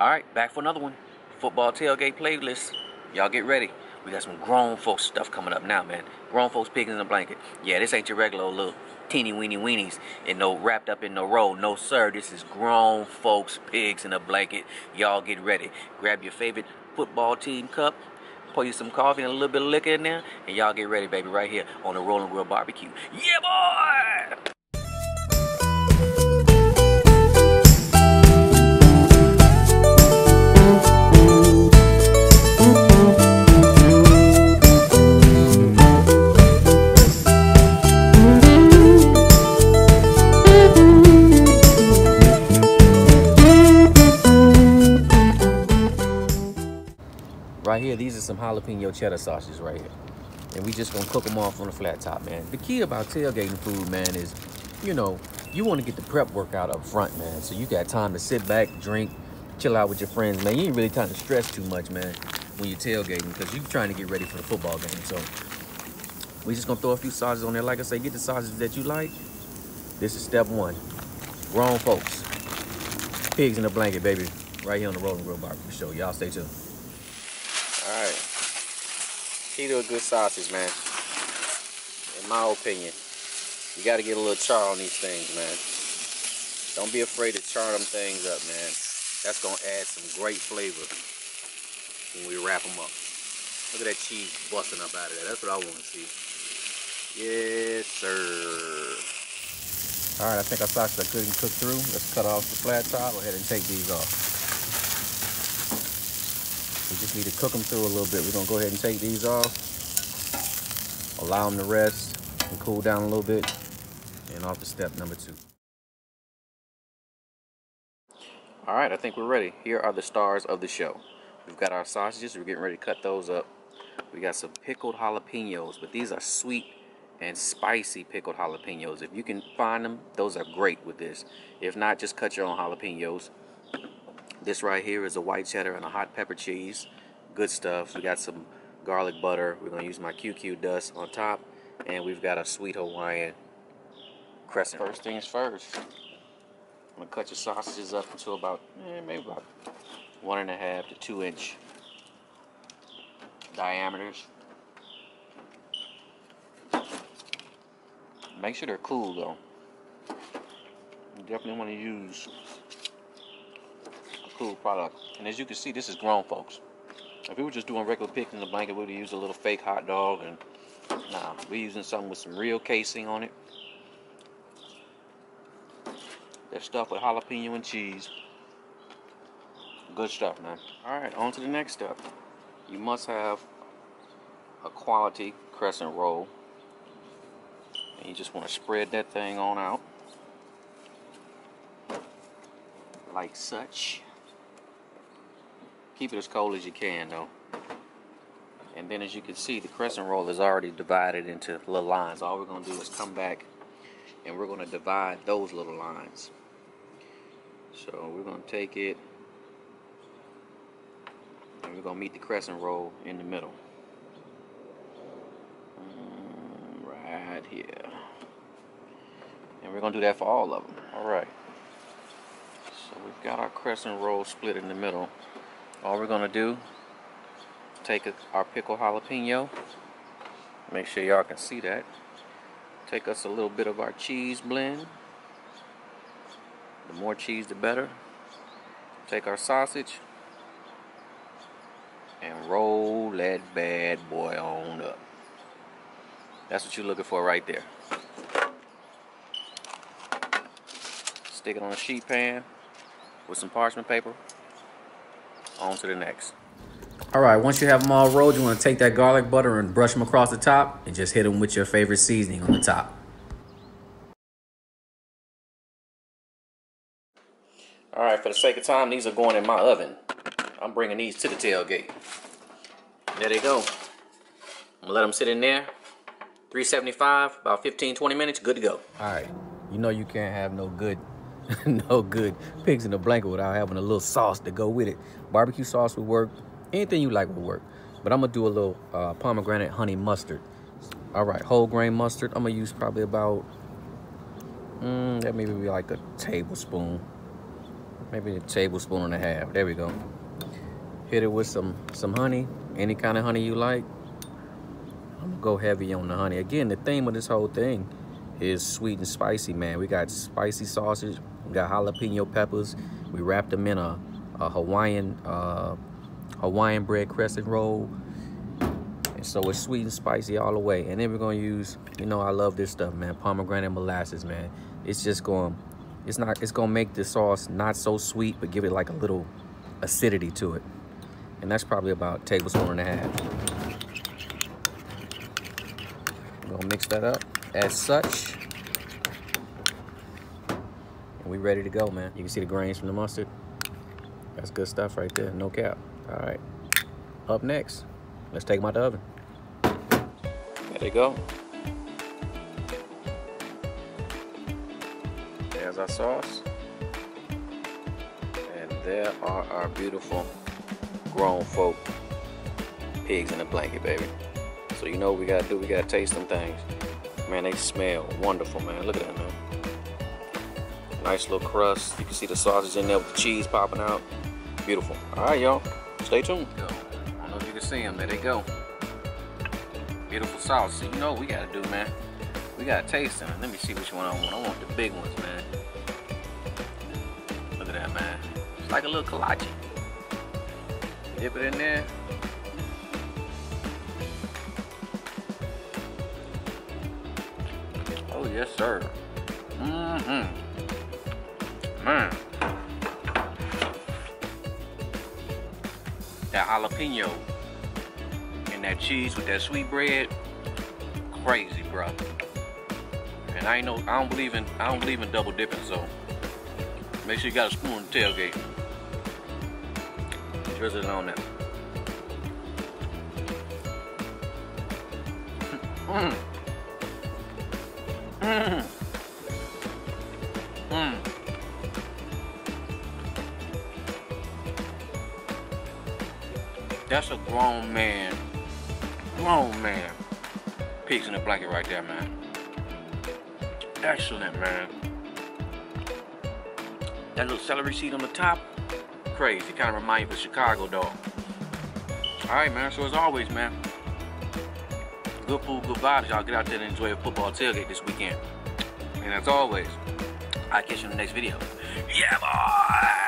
Alright, back for another one. Football tailgate playlist. Y'all get ready. We got some grown folks stuff coming up now, man. Grown folks pigs in a blanket. Yeah, this ain't your regular old little teeny weeny weenies and no wrapped up in no roll. No sir, this is grown folks pigs in a blanket. Y'all get ready. Grab your favorite football team cup. Pour you some coffee and a little bit of liquor in there. And y'all get ready, baby, right here on the Rolling Grill Barbecue. Yeah, boy! Right here, these are some jalapeno cheddar sausages right here. And we just gonna cook them off on a flat top, man. The key about tailgating food, man, is, you know, you wanna get the prep workout up front, man. So you got time to sit back, drink, chill out with your friends, man. You ain't really time to stress too much, man, when you're tailgating, because you're trying to get ready for the football game. So we just gonna throw a few sausages on there. Like I say, get the sausages that you like. This is step one. Grown folks. Pigs in a blanket, baby. Right here on the Rolling Grill Barbecue Show. Y'all stay tuned. Alright, key to a good sausage, man, in my opinion, you got to get a little char on these things, man. Don't be afraid to char them things up, man. That's going to add some great flavor when we wrap them up. Look at that cheese busting up out of there. That's what I want to see. Yes, sir. Alright, I think our sausages are good and cooked through. Let's cut off the flat top. Go ahead and take these off. We just need to cook them through a little bit. We're going to go ahead and take these off, allow them to rest and cool down a little bit, and off to step number two. All right, I think we're ready. Here are the stars of the show. We've got our sausages. We're getting ready to cut those up. We got some pickled jalapenos, but these are sweet and spicy pickled jalapenos. If you can find them, those are great with this. If not, just cut your own jalapenos. This right here is a white cheddar and a hot pepper cheese. Good stuff. We got some garlic butter. We're going to use my QQ dust on top. And we've got a sweet Hawaiian crescent. First things first, I'm going to cut your sausages up until about, maybe about 1.5 to 2 inch diameters. Make sure they're cool, though. You definitely want to use cool product. And as you can see, this is grown folks. If we were just doing regular pigs in the blanket, we would use a little fake hot dog, and nah, we're using something with some real casing on it. They're stuffed with jalapeno and cheese. Good stuff, man. Alright, on to the next step. You must have a quality crescent roll, and you just want to spread that thing on out like such. Keep it as cold as you can, though. And then, as you can see, the crescent roll is already divided into little lines. All we're going to do is come back and we're going to divide those little lines. So we're going to take it and we're going to meet the crescent roll in the middle. Right here. And we're going to do that for all of them. All right. So we've got our crescent roll split in the middle. All we're gonna do, take our pickled jalapeno, make sure y'all can see that. Take us a little bit of our cheese blend. The more cheese, the better. Take our sausage and roll that bad boy on up. That's what you're looking for right there. Stick it on a sheet pan with some parchment paper. On to the next. All right, once you have them all rolled, you want to take that garlic butter and brush them across the top and just hit them with your favorite seasoning on the top. All right, for the sake of time, these are going in my oven. I'm bringing these to the tailgate. There they go. I'm gonna let them sit in there. 375, about 15, 20 minutes, good to go. All right, you know you can't have no good no good pigs in the blanket without having a little sauce to go with it. Barbecue sauce would work. Anything you like would work. But I'm going to do a little pomegranate honey mustard. All right, whole grain mustard. I'm going to use probably about, that maybe be like a tablespoon. maybe a tablespoon and a half. There we go. Hit it with some honey, any kind of honey you like. I'm gonna go heavy on the honey. Again, the theme of this whole thing is sweet and spicy, man. We got spicy sausage, we got jalapeno peppers. We wrapped them in a Hawaiian bread crescent roll. And so it's sweet and spicy all the way. And then we're gonna use, you know, I love this stuff, man, pomegranate molasses, man. It's just going, it's gonna make the sauce not so sweet, but give it like a little acidity to it. And that's probably about a tablespoon and a half. I'm gonna mix that up as such. And we ready to go, man. You can see the grains from the mustard. That's good stuff right there, no cap. All right, up next, let's take them out the oven. There they go. There's our sauce. And there are our beautiful grown folk pigs in a blanket, baby. So you know what we gotta do, we gotta taste them things. Man, they smell wonderful, man. Look at that, man. Nice little crust. You can see the sausage in there with the cheese popping out. Beautiful. All right, y'all. Stay tuned. Go. I don't know if you can see them. There they go. Beautiful sauce. So you know what we got to do, man. We got to taste them. Let me see which one I want. I want the big ones, man. Look at that, man. It's like a little kolache. Dip it in there. Oh, yes, sir. Mm-hmm. Man. That jalapeno and that cheese with that sweet bread, crazy, bro. And I don't believe in double dipping, so make sure you got a spoon and tailgate. Drizzle it on that. Mmm. Mmm. Mmm. That's a grown man, pigs in a blanket right there, man. Excellent, man. That little celery seed on the top, crazy. Kind of reminds me of a Chicago dog. All right, man, so as always, man, good food, good vibes. Y'all get out there and enjoy a football tailgate this weekend. And as always, I'll catch you in the next video. Yeah, boy!